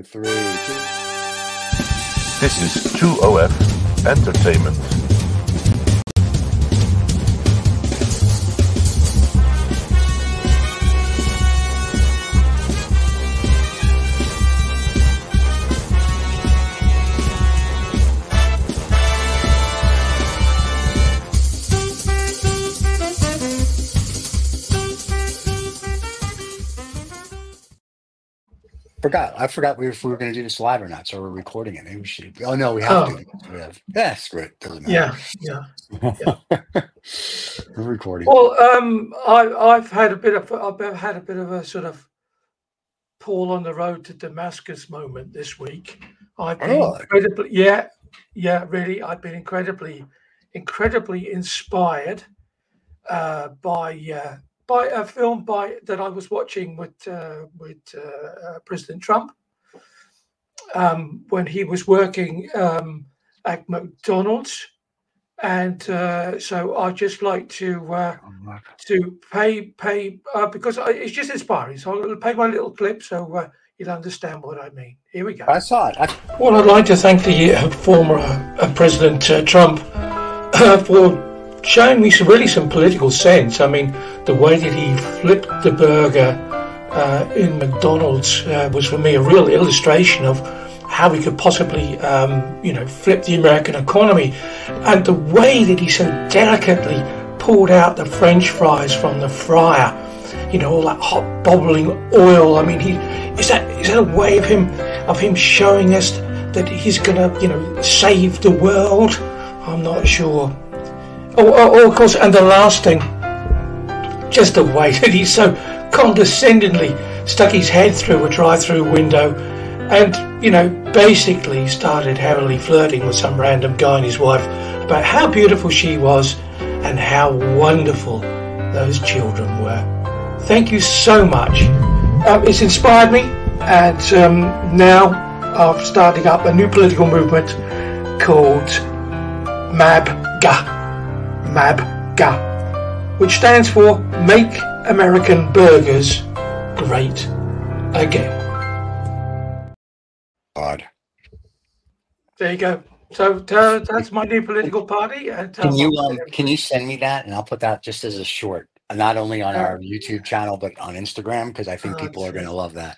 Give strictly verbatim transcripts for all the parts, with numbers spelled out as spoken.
Fire. Three, two. This is two O F Entertainment. Forgot. I forgot if we were going to do this live or not. So we're recording it. Maybe we should. Oh, no, we have oh. to. We have. Yeah, screw it. Doesn't matter. Yeah, yeah. yeah. We're recording. Well, um, I, I've had a bit of I've had a bit of a sort of Paul on the road to Damascus moment this week. I've been oh. incredibly, yeah, yeah, really. I've been incredibly, incredibly inspired uh, by. Uh, By a film by that I was watching with uh, with uh, President Trump um, when he was working um, at McDonald's, and uh, so I just like to uh, to pay pay uh, because I, it's just inspiring. So I'll pay my little clip so uh, you'll understand what I mean. Here we go. I saw it. I... Well, I'd like to thank the uh, former uh, President uh, Trump uh, for. Showing me some really some political sense. I mean, the way that he flipped the burger uh, in McDonald's uh, was for me a real illustration of how we could possibly, um, you know, flip the American economy. And the way that he so delicately pulled out the French fries from the fryer, you know, all that hot bubbling oil. I mean, he is that is that a way of him of him showing us that he's gonna, you know, save the world? I'm not sure. Oh, oh, oh, of course, and the last thing, just the way that he so condescendingly stuck his head through a drive-through window and, you know, basically started heavily flirting with some random guy and his wife about how beautiful she was and how wonderful those children were. Thank you so much. Um, it's inspired me, and um, now I'm starting up a new political movement called MABGA. MABGA, which stands for Make American Burgers Great Again. God. There you go. So uh, that's my new political party. And, uh, can you um, can you send me that, and I'll put that just as a short, not only on our YouTube channel but on Instagram, because I think uh, people are going to love that.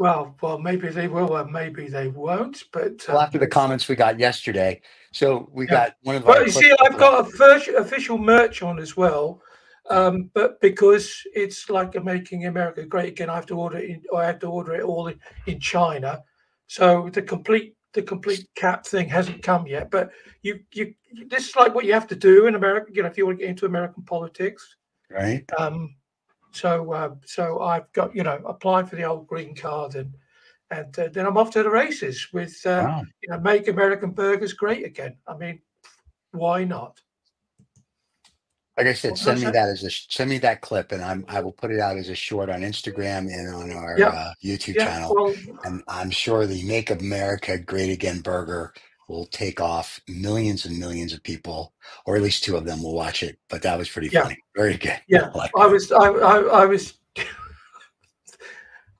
Well, well, maybe they will, and maybe they won't. But um, well, after the comments we got yesterday. So we yeah. got one of. Well, our you see, I've got a official merch on as well, um, but because it's like a Making America Great Again, I have to order it. In, I have to order it all in, in China, so the complete the complete cap thing hasn't come yet. But you you this is like what you have to do in America, you know, if you want to get into American politics, right? Um, so uh, so I've got you know applied for the old green card and. And uh, then I'm off to the races with uh, wow. you know, Make American Burgers Great Again. I mean, why not? Like I said, what send me that? that as a send me that clip, and I'm I will put it out as a short on Instagram and on our yeah. uh, YouTube yeah. channel. Well, and I'm sure the Make America Great Again burger will take off. Millions and millions of people, or at least two of them, will watch it. But that was pretty yeah. funny. Very good. Yeah, I, like I was. I, I, I was.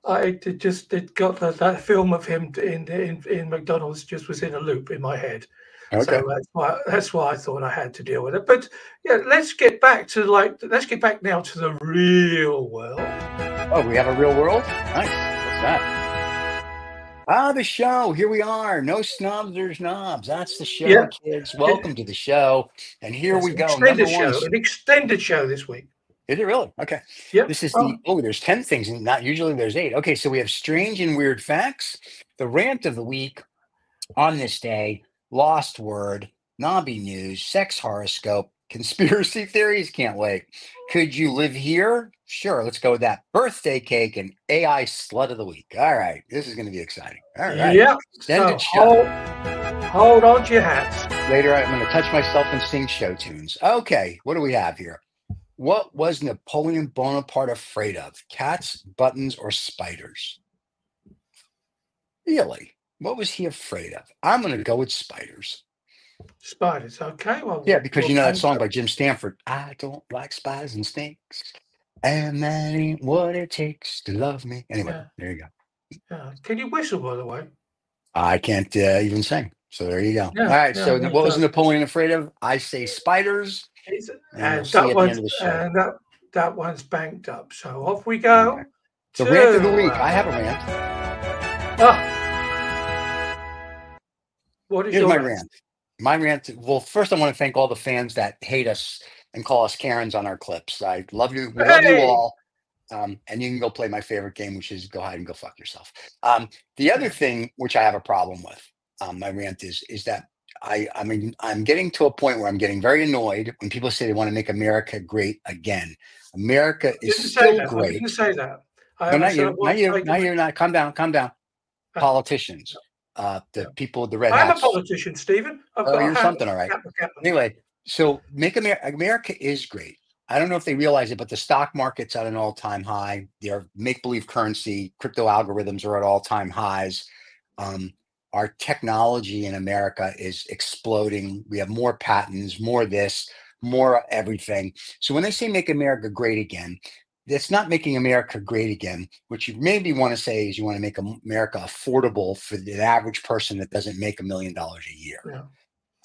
I did just it got that, that film of him in, in in McDonald's just was in a loop in my head, okay. so that's why that's why I thought I had to deal with it. But yeah, let's get back to like let's get back now to the real world. Oh, we have a real world. Nice. What's that? Ah, the show. Here we are. No snobs or knobs. That's the show, yeah. kids. Welcome it, to the show. And here we an go. Extended show. One. An extended show this week. Is it really? Okay. Yep. This is the, oh, there's ten things, and not usually there's eight. Okay, so we have strange and weird facts, the rant of the week on this day, lost word, knobby news, sex horoscope, conspiracy theories, can't wait. Could you live here? Sure, let's go with that. Birthday cake and A I slut of the week. All right, this is going to be exciting. All right. Yep. So hold, hold on to your hats. Later, I'm going to touch myself and sing show tunes. Okay, what do we have here? What was Napoleon Bonaparte afraid of? Cats, buttons, or spiders? Really? What was he afraid of? I'm going to go with spiders. Spiders, okay. Well, yeah, because you know that song by Jim Stanford. I don't like spiders and snakes, and that ain't what it takes to love me. Anyway, yeah. there you go. Yeah. Can you whistle, by the way? I can't uh, even sing. So there you go. Yeah, all right. Yeah, so yeah, what was Napoleon afraid of? I say spiders. And, and that one's and that that one's banked up. So off we go. Okay. The to... rant of the week. I have a rant. Ah. What is Here's your my rant? rant? My rant. Well, first I want to thank all the fans that hate us and call us Karens on our clips. I love you. Hey. Love you all. Um, and you can go play my favorite game, which is go hide and go fuck yourself. Um, the other thing which I have a problem with, um, my rant is, is that I, I mean, I'm getting to a point where I'm getting very annoyed when people say they want to make America great again. America is still that. great. I didn't say that. I no, not you. Not you. Not you. Not. Calm down. Calm down. Politicians, uh, the people, the red hats. I'm a politician, Stephen. I've got oh, you're something, all right. Anyway, so make America. America is great. I don't know if they realize it, but the stock market's at an all-time high. Their make-believe currency, crypto algorithms are at all-time highs. Um, our technology in America is exploding. We have more patents, more this, more everything. So when they say make America great again, that's not making America great again. What you maybe want to say is you want to make America affordable for the average person that doesn't make a million dollars a year. Yeah.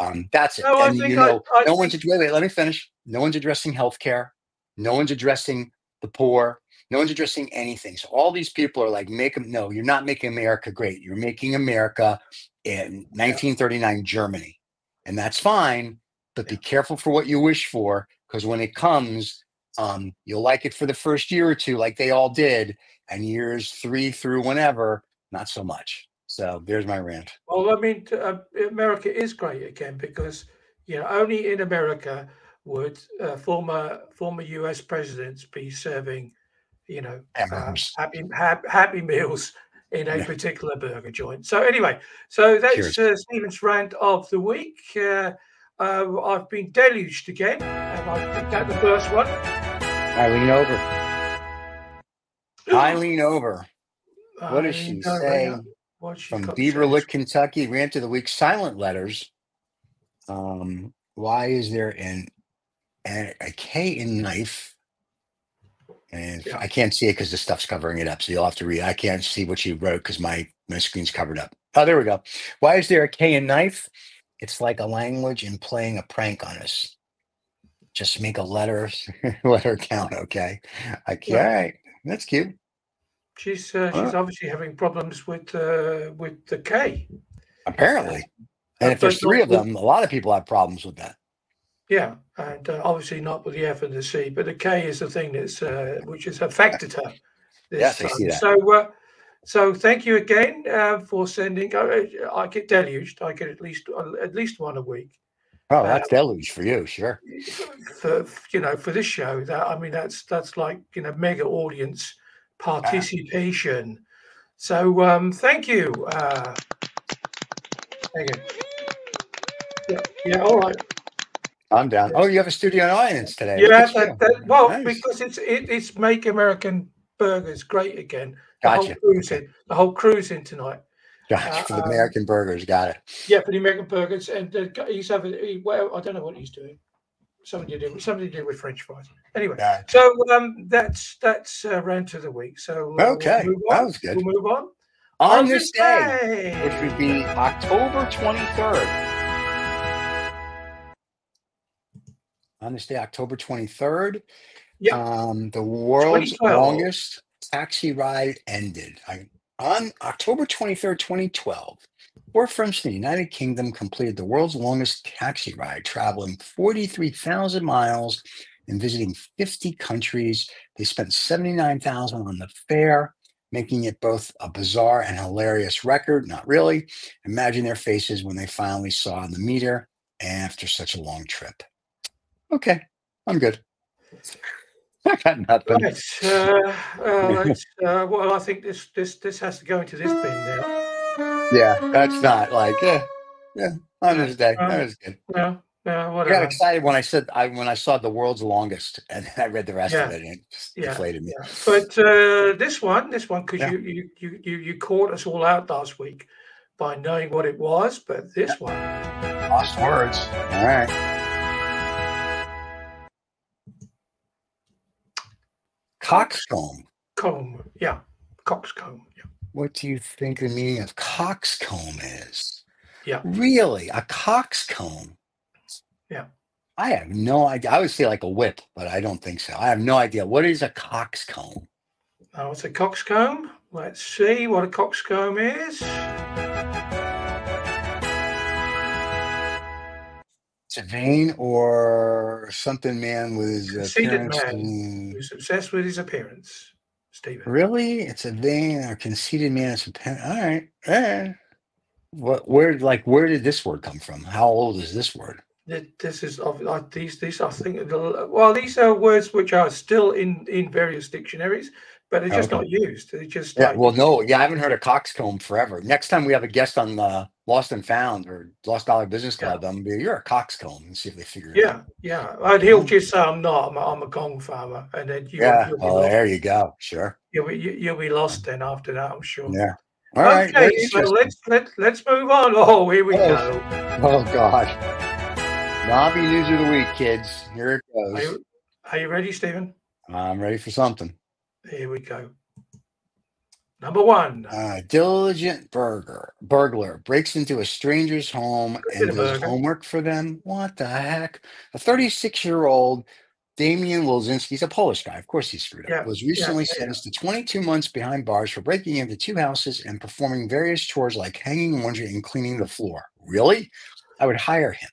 Um, that's it. No, and, you know, I, I no one's wait, wait, let me finish. No one's addressing healthcare. No one's addressing the poor. No one's addressing anything. So all these people are like, make them. No, you're not making America great. You're making America in nineteen thirty-nine Germany, and that's fine. But be careful for what you wish for, because when it comes, um, you'll like it for the first year or two, like they all did, and years three through whenever, not so much. So there's my rant. Well, I mean, uh, America is great again because, you know, only in America would uh, former former U S presidents be serving, you know, um, happy ha happy meals in a particular burger joint. So anyway, so that's uh, Stephen's rant of the week. Uh, uh, I've been deluged again, and I picked out the first one. I lean over. I lean over. What does she say? From Beaver Lick, Kentucky, rant of the week, silent letters. Um, why is there an, an a K in knife? And yeah. I can't see it because the stuff's covering it up. So you'll have to read. I can't see what you wrote because my, my screen's covered up. Oh, there we go. Why is there a K in knife? It's like a language and playing a prank on us. Just make a letter, letter count, okay? Like, yeah. All right, that's cute. She's uh, she's uh, obviously having problems with uh, with the K. Apparently, and uh, if there's three of them, a lot of people have problems with that. Yeah, and uh, obviously not with the F and the C, but the K is the thing that's uh, which has affected her. This yes, time. I see that. So, uh, so thank you again uh, for sending. Uh, I get deluged. I get at least uh, at least one a week. Oh, that's um, deluge for you, sure. For, you know, for this show, that I mean, that's that's like you know, mega audience participation. Wow. So um thank you. Uh thank you. Yeah, yeah, all right. I'm down. Oh, you have a studio audience today. Yeah, that, that, well, nice. Because it's it, it's Make American Burgers Great Again. The gotcha. Whole cruise in, the whole cruise in tonight. Gotcha. Uh, for the American um, burgers, got it. Yeah, for the American burgers, and uh, he's having. He, well, I don't know what he's doing. Something to do with something to do with French fries. Anyway, gotcha. So um, that's that's uh, rant of the week. So uh, okay, we'll move on. That was good. We'll move on. On, on this day, day, which would be October twenty-third. On this day, October twenty-third, yep. um, the world's longest taxi ride ended. I, on October twenty-third, twenty twelve. Four friends from the United Kingdom completed the world's longest taxi ride, traveling forty-three thousand miles and visiting fifty countries. They spent seventy-nine thousand dollars on the fare, making it both a bizarre and hilarious record. Not really. Imagine their faces when they finally saw the meter after such a long trip. Okay, I'm good. I got nothing. Right. Uh, uh, let's, uh, well, I think this this this has to go into this bin now. Yeah, that's not like yeah, yeah. On this day, um, that was good. Yeah, yeah. Whatever. I got excited when I said I when I saw the world's longest, and I read the rest yeah. of it, and it just yeah. deflated me. Yeah. But uh, this one, this one, because yeah. you you you you caught us all out last week by knowing what it was, but this yeah. one, lost words. All right, coxcomb. Comb, yeah, coxcomb. Yeah. what do you think the meaning of coxcomb is? Yeah. Really? A coxcomb? Yeah. I have no idea. I would say like a whip, but I don't think so. I have no idea. What is a coxcomb? Oh, it's a coxcomb. Let's see what a coxcomb is. It's a vein or something man with his conceited appearance. Man and... who's obsessed with his appearance, Stephen. Really? It's a vein or conceited man. It's a... All right. All right. What, where, like, where did this word come from? How old is this word? This is like these, these, I think, well, these are words which are still in, in various dictionaries, but they're just okay. not used. They just, yeah, like, well, no, yeah, I haven't heard of coxcomb forever. Next time we have a guest on the Lost and Found or Lost Dollar Business Club, yeah. I'm gonna be, you're a coxcomb, and see if they figure it yeah, out. Yeah, yeah, and he'll just say, I'm not, I'm a, I'm a gong farmer, and then you, yeah, you'll be oh, lost. There you go, sure. You'll be, you'll be lost then after that, I'm sure. Yeah. All okay, right, so let's let let's move on. Oh, here we oh. go. Oh God. Snobby News of the Week, kids. Here it goes. Are you, are you ready, Stephen? I'm ready for something. Here we go. Number one. Uh, diligent burger, burglar breaks into a stranger's home and does homework for them. What the heck? A thirty-six-year-old Damian Wilczynski, he's a Polish guy. Of course he's screwed up. Yeah, was recently yeah, yeah, sentenced yeah. to twenty-two months behind bars for breaking into two houses and performing various chores like hanging laundry and cleaning the floor. Really? I would hire him.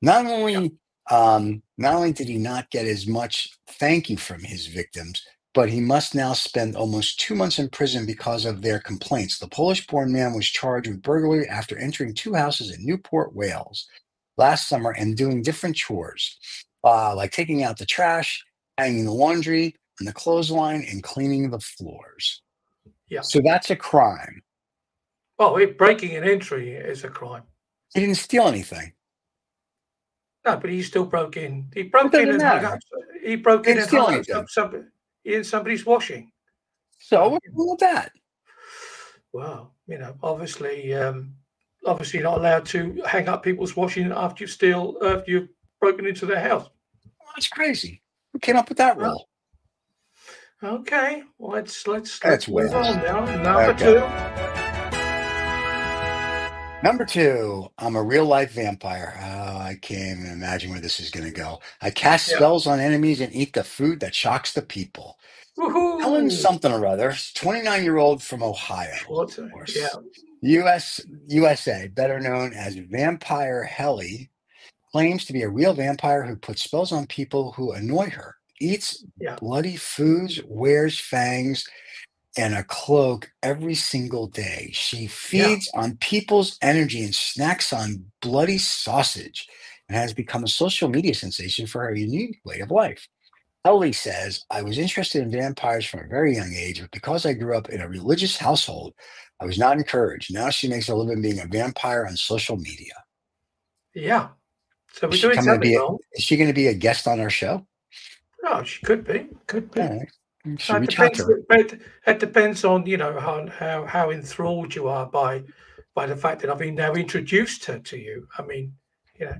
Not only, yeah. um, not only did he not get as much thank you from his victims, but he must now spend almost two months in prison because of their complaints. The Polish-born man was charged with burglary after entering two houses in Newport, Wales, last summer and doing different chores, uh, like taking out the trash, hanging the laundry and the clothesline, and cleaning the floors. Yeah. So that's a crime. Well, breaking and entry is a crime. He didn't steal anything. No, but he still broke in. He broke in and hung up. He broke in and hung up somebody in somebody's washing. So what's wrong with that? Well, you know, obviously, um, obviously, not allowed to hang up people's washing after you steal, after you've broken into their house. Well, that's crazy. Who came up with that rule? Okay, well, let's let's let's move on now. Number two. Number two, I'm a real-life vampire. Oh, I can't even imagine where this is going to go. I cast yeah. spells on enemies and eat the food that shocks the people. Woohoo. Ellen something or other, twenty-nine-year-old from Ohio, of course. Yeah. U S U S A, better known as Vampire Helly, claims to be a real vampire who puts spells on people who annoy her, eats yeah. bloody foods, wears fangs, and a cloak every single day. She feeds yeah. on people's energy and snacks on bloody sausage and has become a social media sensation for her unique way of life. Ellie says, I was interested in vampires from a very young age, but because I grew up in a religious household, I was not encouraged. Now she makes a living being a vampire on social media. Yeah. So we're is doing something wrong. Is she going to be a guest on our show? No, she could be. Could be. That depends, that, that depends on, you know, how, how how enthralled you are by by the fact that I've been now introduced her to you. I mean, you know,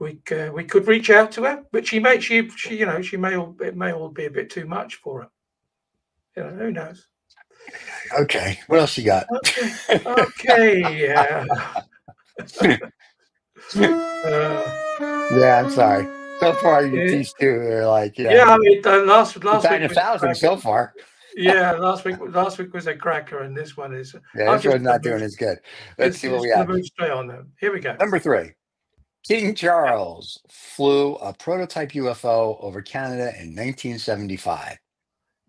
we uh, we could reach out to her, but she may she she you know she may all, it may all be a bit too much for her. You know, who knows? Okay, what else you got? Okay, okay yeah, uh, yeah. I'm sorry. So far, you, these two are like yeah. Yeah, I mean, last last week a thousand so far. Yeah, last week last week was a cracker, and this one is. Yeah, this one's not doing as good. Let's see what we have. Here we go. Number three, King Charles flew a prototype U F O over Canada in nineteen seventy-five.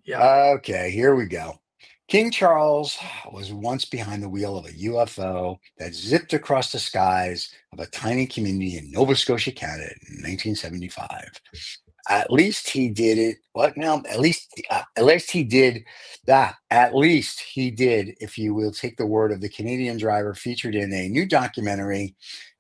Yeah. Okay, here we go. King Charles was once behind the wheel of a U F O that zipped across the skies of a tiny community in Nova Scotia, Canada in nineteen seventy-five. At least he did it. What now? At least, uh, at least he did that. At least he did, if you will take the word of the Canadian driver featured in a new documentary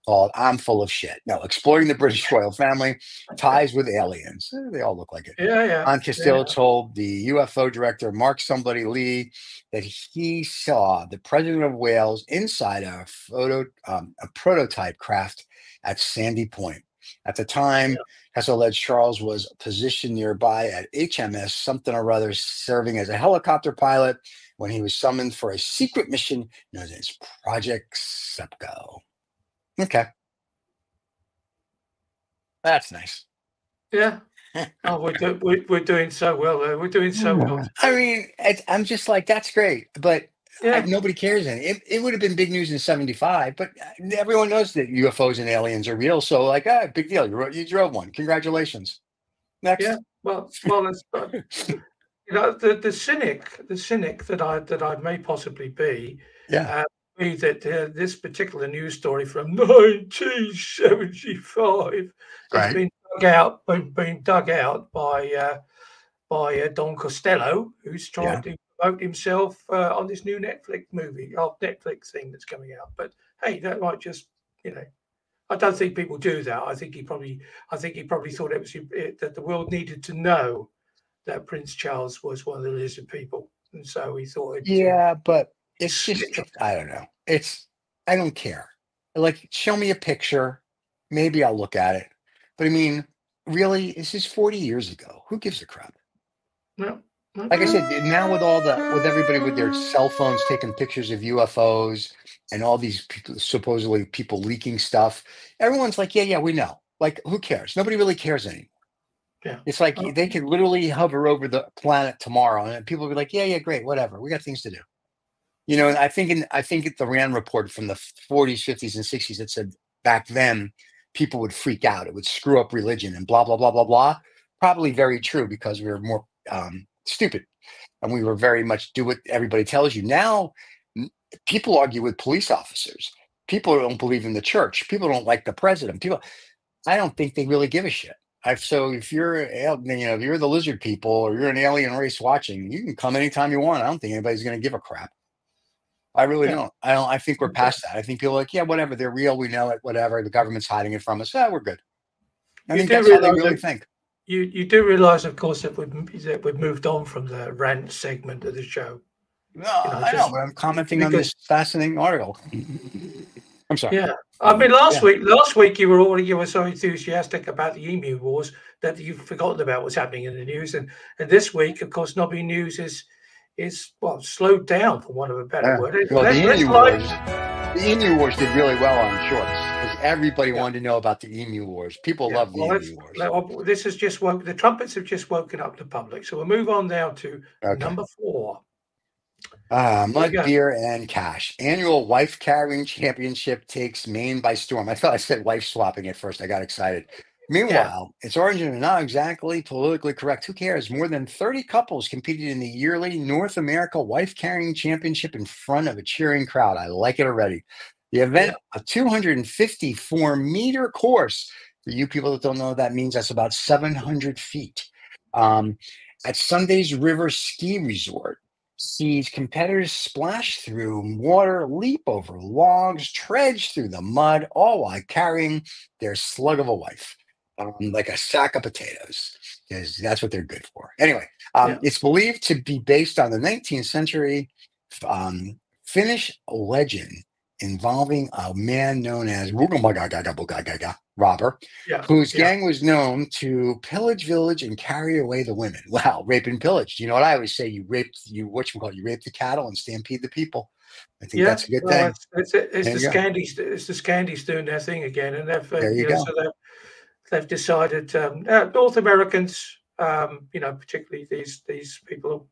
called I'm Full of Shit. No, Exploring the British Royal Family, Ties with Aliens. They all look like it. Yeah, yeah. Don Costello yeah. told the U F O director, Mark Somebody Lee, that he saw the president of Wales inside a, photo, um, a prototype craft at Sandy Point. At the time, Hess alleged Charles was positioned nearby at H M S, something or other, serving as a helicopter pilot when he was summoned for a secret mission known as Project Sepco. Okay. That's nice. Yeah. Oh, we're, do, we're, we're doing so well. Though. We're doing so well. I mean, it's, I'm just like, that's great. But yeah. I, nobody cares. Any. It, it would have been big news in seventy-five, but everyone knows that U F Os and aliens are real. So like, ah, big deal. You, you drove one. Congratulations. Next. Yeah. Well, well, that's, you know, the, the cynic, the cynic that I, that I may possibly be. Yeah. Uh, me that uh, this particular news story from nineteen seventy-five right. has been dug out, been, been dug out by uh, by uh, Don Costello, who's trying yeah. to promote himself uh, on this new Netflix movie, oh, Netflix thing that's coming out. But hey, that might just, you know, I don't think people do that. I think he probably, I think he probably thought it was it, that the world needed to know that Prince Charles was one of the lizard people, and so he thought. It yeah, was, but. It's just, I don't know. It's, I don't care. Like, show me a picture. Maybe I'll look at it. But I mean, really, this is forty years ago. Who gives a crap? No. Like I said, now with all the, with everybody with their cell phones taking pictures of U F Os and all these people, supposedly people leaking stuff, everyone's like, yeah, yeah, we know. Like, who cares? Nobody really cares anymore. Yeah. It's like oh. they could literally hover over the planet tomorrow and people will be like, yeah, yeah, great, whatever. We got things to do. You know, and I think in, I think the Rand report from the forties, fifties, and sixties that said back then people would freak out. It would screw up religion and blah, blah, blah, blah, blah. Probably very true because we were more um, stupid and we were very much do what everybody tells you. Now, people argue with police officers. People don't believe in the church. People don't like the president. People, I don't think they really give a shit. I've, so if you're, you know, if you're the lizard people or you're an alien race watching, you can come anytime you want. I don't think anybody's going to give a crap. I really yeah. don't. I don't. I think we're past that. I think people are like, yeah, whatever. They're real. We know it. Whatever. The government's hiding it from us. Yeah, we're good. I you think that's how they really that, think. You you do realize, of course, that we've that we've moved on from the rant segment of the show. No, you know, I just, know, but I'm commenting because, on this fascinating article. I'm sorry. Yeah, I mean, last yeah. week, last week you were all you were so enthusiastic about the emu wars that you've forgotten about what's happening in the news, and and this week, of course, Nobby News is. Is well slowed down, for want of a better yeah. word. Well, that's, the emu like... wars, the emu wars did really well on shorts because everybody yeah. wanted to know about the emu wars. People yeah. love the well, emu wars. Well, this is just woke. The trumpets have just woken up the public. So we'll move on now to okay. number four. Uh, Mud, Beer, and Cash. Annual Wife Carrying Championship takes Maine by storm. I thought I said wife swapping at first. I got excited. Meanwhile, yeah. its origin is not exactly politically correct. Who cares? More than thirty couples competed in the yearly North America Wife Carrying Championship in front of a cheering crowd. I like it already. The event, yeah. a two hundred fifty-four meter course. For you people that don't know what that means, that's about seven hundred feet. Um, at Sunday's River Ski Resort, sees competitors splash through water, leap over logs, trudge through the mud, all while carrying their slug of a wife. Um, like a sack of potatoes, because that's what they're good for. Anyway, um, yeah. it's believed to be based on the nineteenth century um, Finnish legend involving a man known as Rougamagaga, robber, yeah. whose yeah. gang was known to pillage village and carry away the women. Wow, rape and pillage. You know what I always say? You rape, you whatchamacallit, you rape the cattle and stampede the people. I think yeah, that's a good well, thing. It's, it's, it's the Scandies, it's the Scandies doing their thing again, and they've uh, there you you know, go. So they've, They've decided um, uh, North Americans, um, you know, particularly these these people.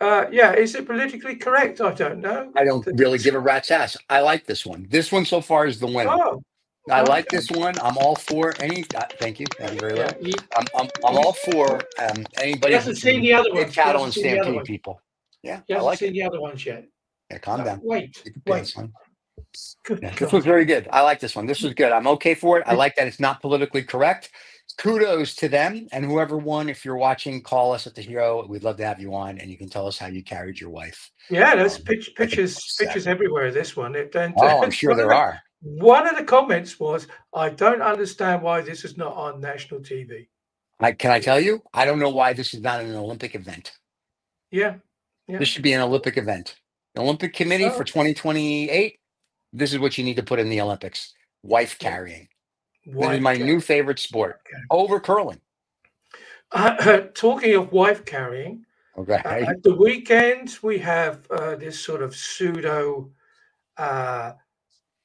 Uh, yeah, is it politically correct? I don't know. I don't really give a rat's ass. I like this one. This one so far is the winner. Oh, I okay. like this one. I'm all for any. Uh, thank you. Thank you very much. Yeah, I'm, I'm I'm all for um, anybody. Hasn't seen the other one. Cattle and stampede people. Yeah, I like seen it. The other ones yet. Yeah, calm no, down. Wait, wait. Yeah, this was very good. I like this one. This was good. I'm okay for it. I like that it's not politically correct. Kudos to them. And whoever won, if you're watching, call us at The Hero. We'd love to have you on. And you can tell us how you carried your wife. Yeah, there's um, pitch, pictures pictures everywhere, this one. It, and, oh, I'm sure there the, are. One of the comments was, I don't understand why this is not on national T V. I, can I tell you? I don't know why this is not an Olympic event. Yeah. yeah. This should be an Olympic event. The Olympic Committee oh. for twenty twenty-eight. This is what you need to put in the Olympics. Wife carrying. That is my carrying. new favorite sport, okay. over curling. Uh, uh, talking of wife carrying, okay. uh, at the weekend we have uh, this sort of pseudo, uh,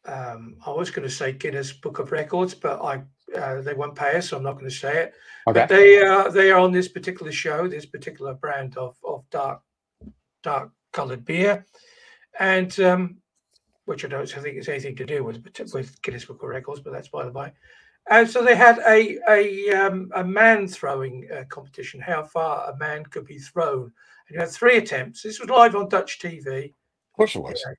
um, I was going to say Guinness Book of Records, but I uh, they won't pay us, so I'm not going to say it. Okay. But they, uh, they are on this particular show, this particular brand of, of dark, dark coloured beer, and um, which I don't think it's anything to do with with Guinness Book of Records, but that's by the by. And so they had a a um, a man throwing uh, competition, how far a man could be thrown, and you had three attempts. This was live on Dutch T V. Of course it was. Yeah.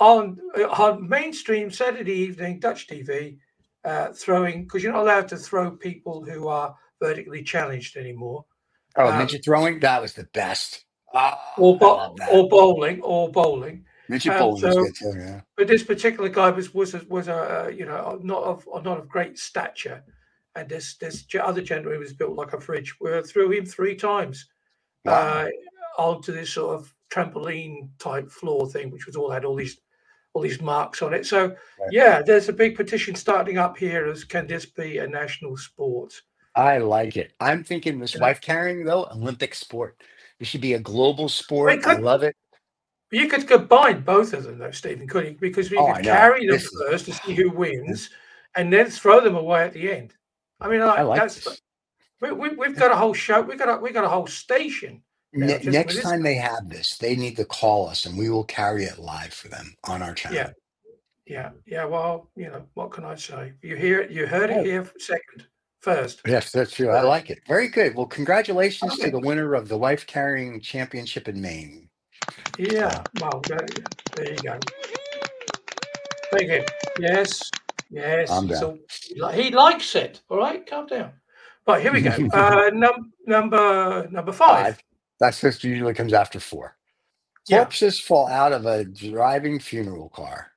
On on mainstream Saturday evening Dutch T V, uh, throwing, because you're not allowed to throw people who are vertically challenged anymore. Oh, um, midget throwing, that was the best. Oh, or bo or bowling, or bowling. Um, so, too, yeah. But this particular guy was was a, was a uh, you know, not of not of great stature, and this this other gentleman was built like a fridge. We threw him three times wow. uh, onto this sort of trampoline type floor thing, which was all had all these all these marks on it. So right. yeah, there's a big petition starting up here as can this be a national sport? I like it. I'm thinking this yeah. wife carrying though Olympic sport. It should be a global sport. Wait, I love it. You could combine both of them, though, Stephen, couldn't you? Because we oh, could carry them this first is... to see who wins, and then throw them away at the end. I mean, like, I like that's we, we, we've got a whole show. We got a, we got a whole station. Ne next time they have this, they need to call us, and we will carry it live for them on our channel. Yeah, yeah, yeah. Well, you know, what can I say? You hear it. You heard it oh. here second, first. Yes, that's true. I like it. Very good. Well, congratulations okay. to the winner of the Wife Carrying Championship in Maine. Yeah, well, there you go. Thank you. Yes, yes. I'm down. So he likes it. All right, calm down. Right, here we go. uh, num number number five. five. That's just usually comes after four. Corpses yeah. fall out of a driving funeral car.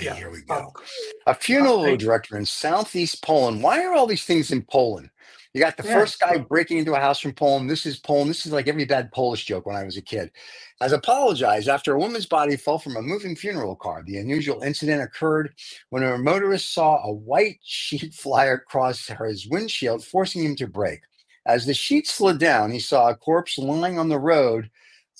Yeah. Here we go. Oh. A funeral oh, director in southeast Poland. Why are all these things in Poland? You got the yeah. first guy breaking into a house from Poland. This is Poland. This is like every bad Polish joke when I was a kid. Has apologized after a woman's body fell from a moving funeral car. The unusual incident occurred when a motorist saw a white sheet flyer across his windshield, forcing him to brake. As the sheet slid down, he saw a corpse lying on the road,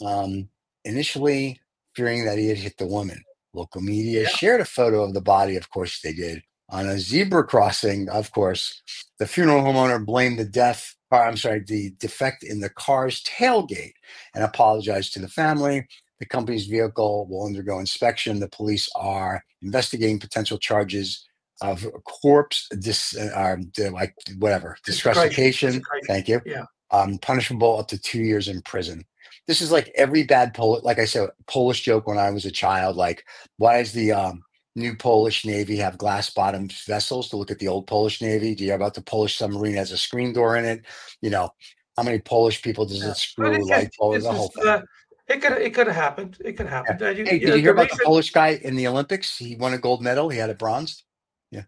um, initially fearing that he had hit the woman. Local media yeah. shared a photo of the body. Of course they did. On a zebra crossing, of course, the funeral homeowner blamed the death, or I'm sorry, the defect in the car's tailgate and apologized to the family. The company's vehicle will undergo inspection. The police are investigating potential charges of corpse, dis, uh, like whatever, discretion. Thank you. Yeah. Um, punishable up to two years in prison. This is like every bad Polish, like I said, Polish joke when I was a child. Like, why is the um, new Polish Navy have glass-bottomed vessels to look at the old Polish Navy? Do you hear about the Polish submarine has a screen door in it? You know, how many Polish people does it screw? It, like, oh, the whole thing. Uh, it could it could have happened. It could happen. Yeah. You, hey, you did you hear about reason... the Polish guy in the Olympics? He won a gold medal. He had a bronze. Yeah,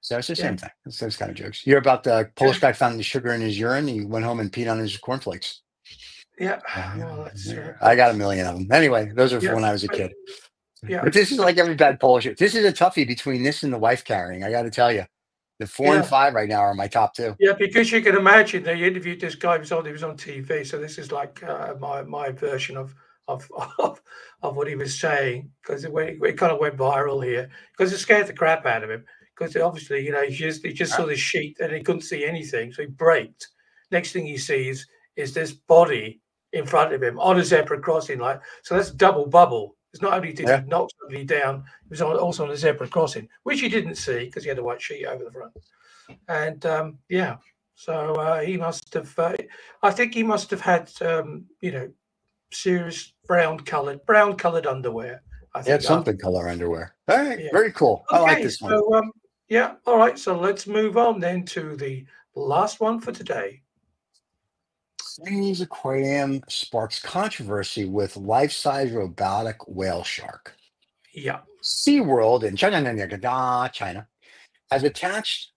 so it's the yeah. same thing. It's those kind of jokes. You hear about the Polish guy found the sugar in his urine. He went home and peed on his cornflakes. Yeah, uh, well, that's, uh, I got a million of them. Anyway, those are yeah. when I was a kid. Yeah. But this is like every bad Polish. This is a toughie between this and the wife carrying. I got to tell you, the four yeah. and five right now are my top two. Yeah, because you can imagine they interviewed this guy. He was on, he was on T V, so this is like uh, my my version of of of, of what he was saying, because it, it kind of went viral here because it scared the crap out of him. Because obviously, you know, he just he just saw this sheet and he couldn't see anything, so he braked. Next thing he sees is this body in front of him on a zebra crossing light. So that's double bubble. It's not only did yeah. he knock somebody down, he was also on a zebra crossing, which he didn't see because he had a white sheet over the front. And um, yeah, so uh, he must have, uh, I think he must have had, um, you know, serious brown colored, brown colored underwear. I think. He had something uh, color underwear. All right, yeah. very cool. Okay, I like this one. So, um, yeah, all right. So let's move on then to the last one for today. Chinese aquarium sparks controversy with life-size robotic whale shark. Yeah. SeaWorld in China, China has attached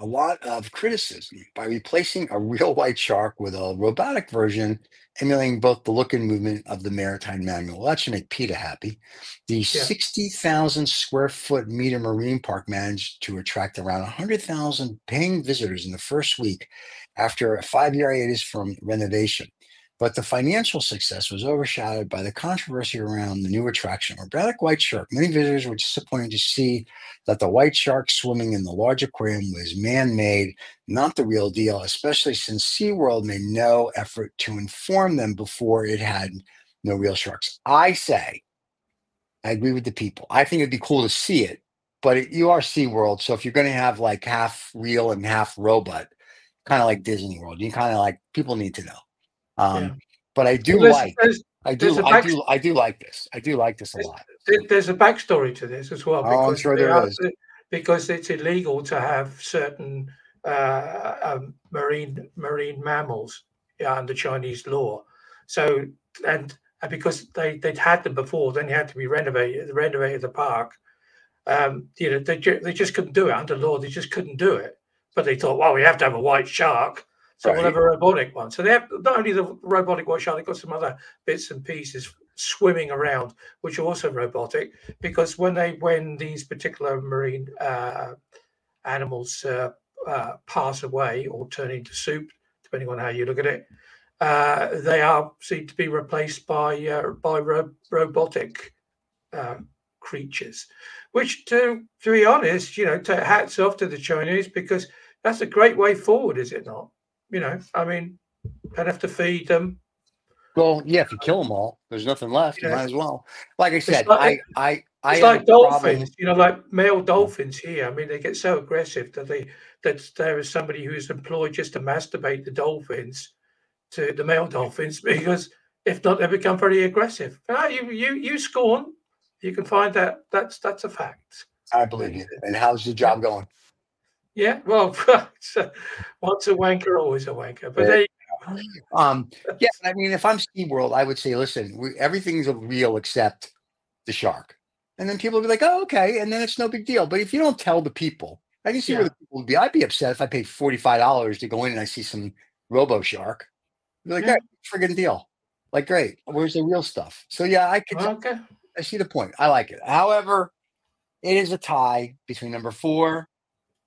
a lot of criticism by replacing a real white shark with a robotic version emulating both the look and movement of the maritime manual. Well, that should make PETA happy. The yeah. sixty thousand square foot meter marine park managed to attract around one hundred thousand paying visitors in the first week after a five-year hiatus from renovation. But the financial success was overshadowed by the controversy around the new attraction, robotic white shark. Many visitors were disappointed to see that the white shark swimming in the large aquarium was man-made, not the real deal, especially since SeaWorld made no effort to inform them before it had no real sharks. I say, I agree with the people. I think it'd be cool to see it, but it, you are SeaWorld, so if you're going to have like half real and half robot, kind of like Disney World, you kind of like, people need to know. Um, yeah. But I do well, there's, like there's, I do I do I do like this. I do like this a lot. There's a backstory to this as well. Because oh, I'm sure there, there is. Are, because it's illegal to have certain uh, um, marine marine mammals under Chinese law. So and, and because they they'd had them before, then they had to be renovated. Renovated the park. Um, you know they they just couldn't do it under law. They just couldn't do it. But they thought, well, we have to have a white shark. So right. we'll have a robotic one. So they have not only the robotic white shark, they've got some other bits and pieces swimming around, which are also robotic, because when they when these particular marine uh, animals uh, uh, pass away or turn into soup, depending on how you look at it, uh, they are seem to be replaced by uh, by ro robotic uh, creatures. Which, to to be honest, you know, to hats off to the Chinese, because that's a great way forward, is it not? You know, I mean, I'd have to feed them. Well, yeah, if you kill them all, there's nothing left. You, you know, might as well. Like I said, like, I, I, I, it's I like dolphins. Problem. You know, like male dolphins here. I mean, they get so aggressive that they that there is somebody who's employed just to masturbate the dolphins, to the male dolphins, because if not, they become very aggressive. Ah, you, you, you scorn. You can find that. That's that's a fact. I believe you. And how's your job going? Yeah, well, once a wanker, always a wanker. But there you go. Um, yeah, I mean, if I'm SeaWorld, I would say, listen, we, everything's real except the shark. And then people would be like, oh, okay. And then it's no big deal. But if you don't tell the people, I can see yeah. where the people would be. I'd be upset if I paid forty-five dollars to go in and I see some robo shark. I'd be like, yeah, hey, friggin' deal. Like, great. Where's the real stuff? So, yeah, I could. Well, okay. I see the point. I like it. However, it is a tie between number four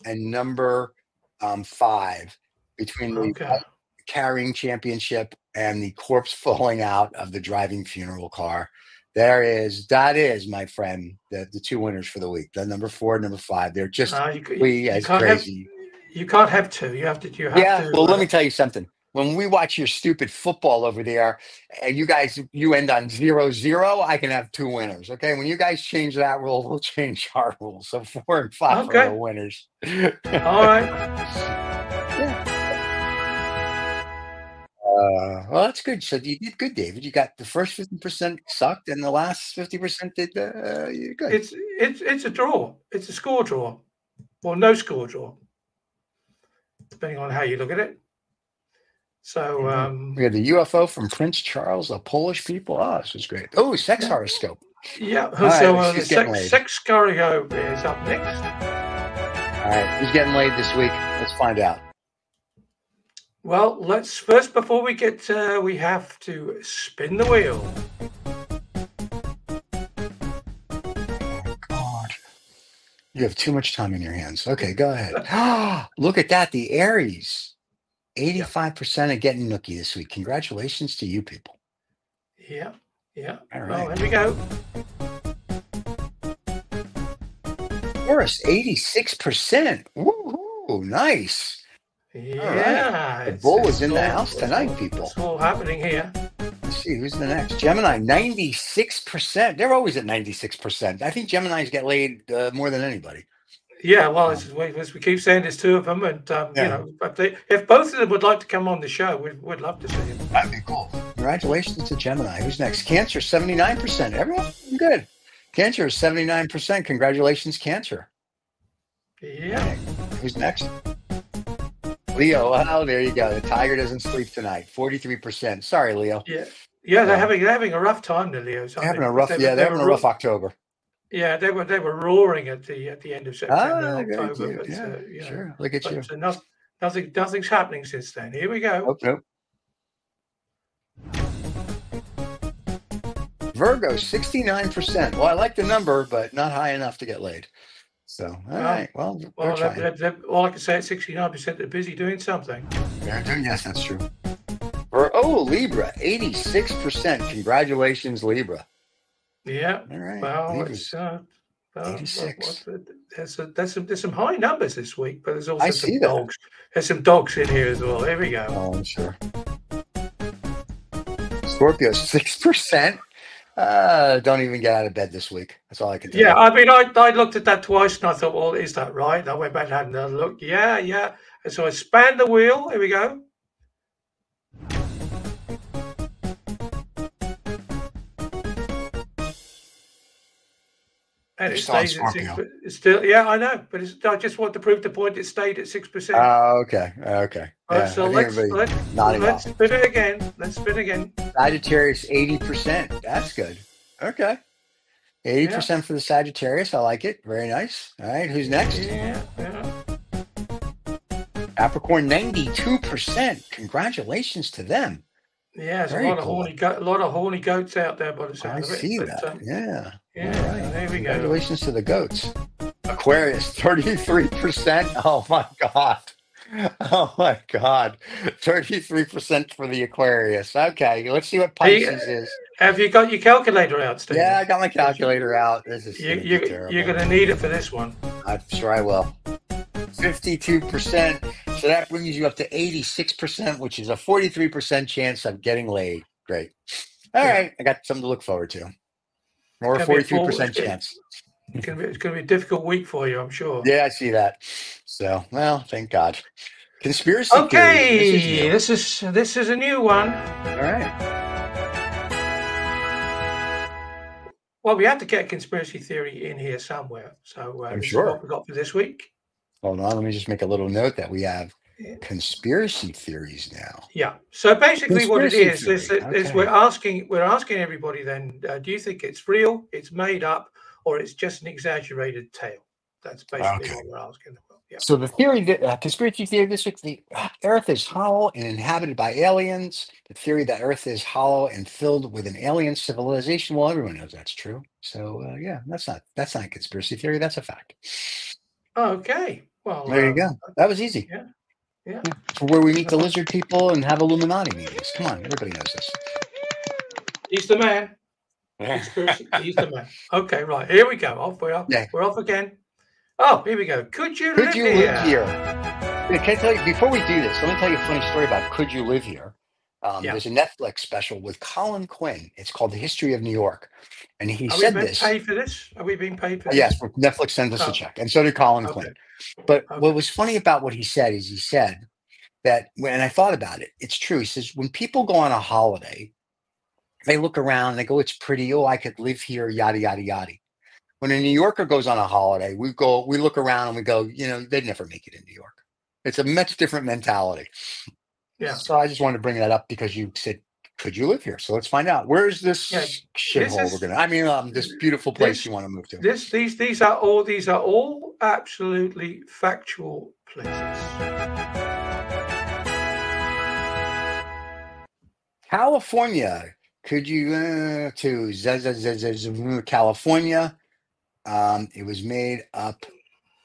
and number um, five, between the okay. carrying championship and the corpse falling out of the driving funeral car. There is, that is, my friend, the, the two winners for the week. The number four and number five. They're just uh, you, you, we you as crazy. Have, you can't have two. You have to. You have yeah. To, well, uh, let me tell you something. When we watch your stupid football over there, and you guys, you end on zero zero, I can have two winners. Okay. When you guys change that rule, we'll change our rules. So four and five okay. are the winners. All right. Yeah. Uh, well, that's good. So you did good, David. You got the first fifty percent sucked, and the last fifty percent did. Uh, you're good. It's it's it's a draw. It's a score draw, or no score draw, depending on how you look at it. So um, we had the U F O from Prince Charles, the Polish people. Oh, this is great. Oh, sex yeah. horoscope. Yeah. All so right, uh, the sex, sex horoscope is up next. All right. Who's getting laid this week? Let's find out. Well, let's first, before we get, uh, we have to spin the wheel. You have too much time in your hands. Okay, go ahead. Look at that. The Aries. eighty-five percent of getting nookie this week. Congratulations to you people. Yeah, yeah. All right. Well, here we go. Taurus, eighty-six percent. Woohoo, nice. Yeah. Right. The bull is in the house tonight, people. It's all happening here. Let's see, who's the next? Gemini, ninety-six percent. They're always at ninety-six percent. I think Geminis get laid uh, more than anybody. Yeah, well, as we, as we keep saying, there's two of them, and um, yeah. you know, if, they, if both of them would like to come on the show, we'd, we'd love to see them. That'd be cool. Congratulations to Gemini. Who's next? Cancer, seventy-nine percent. Everyone, good. Cancer, seventy-nine percent. Congratulations, Cancer. Yeah. Right. Who's next? Leo. Oh, there you go. The tiger doesn't sleep tonight. Forty-three percent. Sorry, Leo. Yeah, yeah. They're um, having they're having a rough time, the Leos. They're having a rough. They're, yeah, they're, they're having a rough, rough October. Yeah, they were they were roaring at the at the end of September, ah, October. But, yeah, uh, yeah, sure. Look at but, you. So nothing, nothing, nothing's happening since then. Here we go. Okay. Virgo, sixty-nine percent. Well, I like the number, but not high enough to get laid. So, all well, right. Well, well they're, they're, they're, all I can say is sixty-nine percent are busy doing something. They're doing, yes, that's true. Vir oh, Libra, eighty-six percent. Congratulations, Libra. Yeah. All right. Well, it's, uh, well eighty-six. What, what, there's, a, there's, some, there's some high numbers this week, but there's also I some dogs. That. There's some dogs in here as well. There we go. Oh, I'm sure. Scorpio, six percent. Uh, don't even get out of bed this week. That's all I can do. Yeah, I mean, I, I looked at that twice and I thought, well, is that right? And I went back and had another look. Yeah, yeah. And so I spanned the wheel. Here we go. And it stays at six. It's still, yeah, I know. But it's, I just want to prove the point. It stayed at six percent. Oh, okay. Okay. All right, yeah, so let's, let's, let's spin it again. Let's spin again. Sagittarius, eighty percent. That's good. Okay. eighty percent yeah. for the Sagittarius. I like it. Very nice. All right. Who's next? Yeah. yeah. Capricorn, ninety-two percent. Congratulations to them. Yeah, there's Very a lot cool. of horny, go a lot of horny goats out there by the sound I of it. I see but, that. Um, yeah. Yeah. Right. There we go. Congratulations to the goats. Aquarius, thirty-three percent. Oh my God. Oh my God, thirty-three percent for the Aquarius. Okay, let's see what Pisces hey, is. Have you got your calculator out, Steve? Yeah, I got my calculator out. This is you, you, terrible. You're going to need it for this one. I'm sure I will. fifty-two percent. So that brings you up to eighty-six percent, which is a forty-three percent chance of getting laid. Great. All yeah. right, I got something to look forward to. Or a forty-three percent chance. It's going, to be, it's going to be a difficult week for you, I'm sure. Yeah, I see that. So, well, thank God. Conspiracy okay, theory. This is, this is this is a new one. All right. Well, we have to get conspiracy theory in here somewhere. So, uh, I'm sure. What we got for this week? Hold on, let me just make a little note that we have yeah. conspiracy theories now. Yeah. So basically, conspiracy what it is theory. is, is okay. we're asking we're asking everybody. Then, uh, do you think it's real? It's made up? Or it's just an exaggerated tale. That's basically okay. what we're asking. Yeah. So the theory, that, uh, conspiracy theory this week, the Earth is hollow and inhabited by aliens. The theory that Earth is hollow and filled with an alien civilization. Well, everyone knows that's true. So uh, yeah, that's not that's not a conspiracy theory. That's a fact. Okay. Well, there uh, you go. That was easy. Yeah. Yeah. yeah. Where we meet the lizard people and have Illuminati meetings. Come on, everybody knows this. He's the man. He's the man. Okay, right. Here we go. Off we are. Yeah. We're off again. Oh, here we go. Could you could live you here? Live here? Can I tell you, before we do this, let me tell you a funny story about Could You Live Here? Um, yeah. There's a Netflix special with Colin Quinn. It's called The History of New York. And he Are said we this. Are we being paid for this? Are we being paid for this? Yes, Netflix sent us oh. a check. And so did Colin okay. Quinn. But okay. what was funny about what he said is he said that, when, and I thought about it, it's true. He says, when people go on a holiday, they look around and they go, it's pretty. Oh, I could live here, yada, yada, yada. When a New Yorker goes on a holiday, we go, we look around and we go, you know, they'd never make it in New York. It's a much different mentality. Yeah. So I just wanted to bring that up because you said, could you live here? So let's find out. Where is this yeah, shithole we're going to, I mean, um, this beautiful place this, you want to move to. This, these, these are all, these are all absolutely factual places. California. Could you uh, to Z Z Z Z California? Um, it was made up,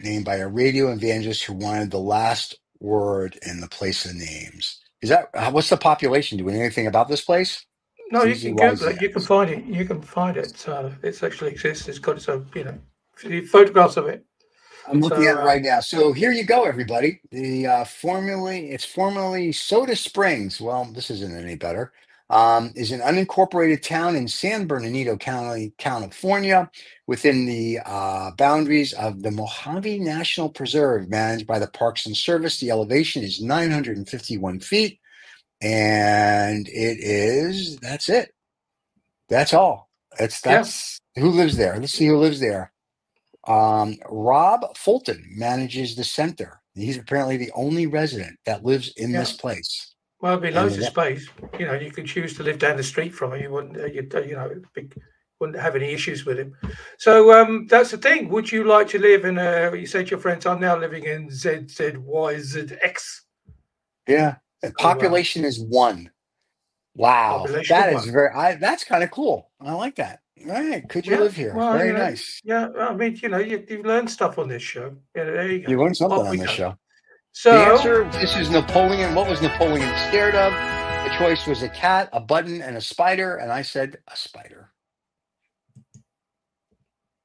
named by a radio evangelist who wanted the last word in the place of names. Is that uh, what's the population? Do we know anything about this place? No, you can Google it. You can find it. You can find it. Uh, it actually exists. It's got its own, you know, photographs of it. I'm looking so, at it right now. So here you go, everybody. The uh, formerly it's formerly Soda Springs. Well, this isn't any better. Um, is an unincorporated town in San Bernardino County, California, within the uh, boundaries of the Mojave National Preserve, managed by the Parks and Service. The elevation is nine hundred fifty-one feet, and it is, that's it. That's all. That's, that's yeah. who lives there. Let's see who lives there. Um, Rob Fulton manages the center. He's apparently the only resident that lives in yeah. this place. Well, it'd be loads of space. You know, you could choose to live down the street from it. You wouldn't, uh, you, uh, you know, it'd be, wouldn't have any issues with him. So um, that's the thing. Would you like to live in a, you say to your friends, I'm now living in Z Z Y Z X. Yeah. The population is one. Wow. Population that one. is very, I, that's kind of cool. I like that. All right. Could you yeah, live here? Well, very you know, nice. Yeah. I mean, you know, you, you learn stuff on this show. You, know, there you, go. you learn something Off on this go. show. So the answer, this is Napoleon. What was Napoleon scared of? The choice was a cat, a button, and a spider. And I said, a spider.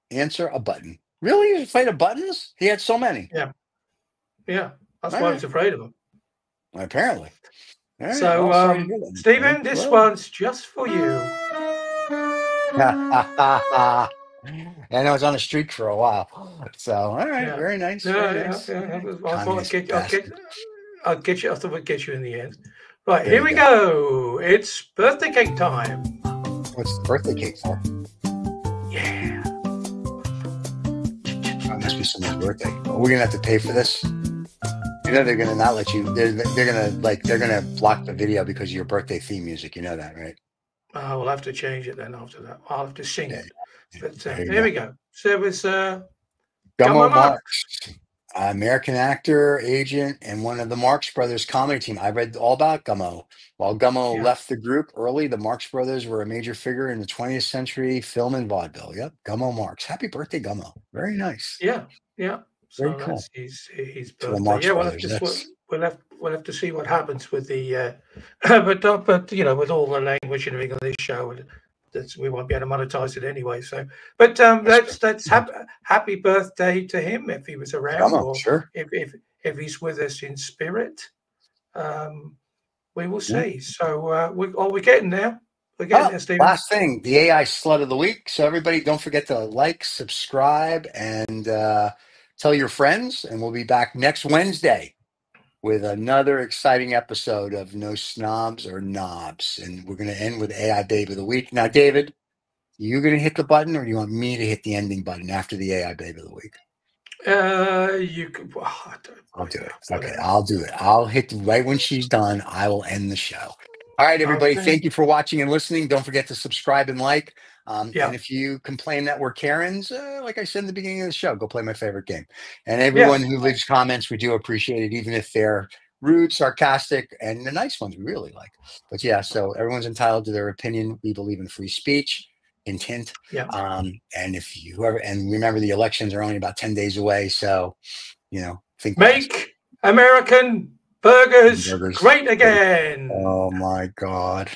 Answer, a button. Really? He was afraid of buttons? He had so many. Yeah. Yeah. That's All why right. he's afraid of them. Apparently. All so, right. um, Stephen, this well. one's just for you. And I was on the street for a while. So, all right, yeah. very nice. No, very yeah, nice. Yeah, yeah. I thought I'd get, I'd get, I'd get you. I thought I'd get you in the end. Right, there here we go. go. It's birthday cake time. What's birthday cake for? Yeah. Oh, must be someone's birthday. Are we gonna have to pay for this? You know they're gonna not let you. They're they're gonna like they're gonna block the video because of your birthday theme music. You know that, right? I uh, will have to change it then after that. I'll have to sing yeah. it. But uh, there, there we go. So it was uh, Gummo Marx, uh, American actor, agent, and one of the Marx Brothers comedy team. I read all about Gummo. While Gummo yeah. left the group early, the Marx Brothers were a major figure in the twentieth century film and vaudeville. Yep, Gummo Marx. Happy birthday, Gummo. Very nice. Yeah, yeah. So Very cool. He's, he's birthday. Marx yeah, Brothers, we'll, have to, we'll, have, we'll have to see what happens with the, uh, but uh, but you know, with all the language and everything on this show, and that's, we won't be able to monetize it anyway. So, but um, that's that's happy, happy birthday to him if he was around, or sure. if, if if he's with us in spirit, um, we will see. Yeah. So, uh, we are we getting there? We're getting oh, there, Stephen. Last thing, the A I slut of the week. So everybody, don't forget to like, subscribe, and. Uh, Tell your friends, and we'll be back next Wednesday with another exciting episode of No Snobs or Knobs. And we're going to end with A I Babe of the Week. Now, David, you going to hit the button, or do you want me to hit the ending button after the A I Babe of the Week? Uh, you could, well, I'll do it. Okay, I'll do it. I'll hit the, right when she's done. I will end the show. All right, everybody. Okay. Thank you for watching and listening. Don't forget to subscribe and like. Um, yeah. And if you complain that we're Karens, uh, like I said in the beginning of the show, go play my favorite game. And everyone yeah. who leaves comments, we do appreciate it, even if they're rude, sarcastic, and the nice ones we really like. But yeah, so everyone's entitled to their opinion. We believe in free speech. Intent. Yeah. Um, and if you whoever, and remember the elections are only about ten days away, so you know, think. Make American. Burgers, Burgers great again. Oh my God.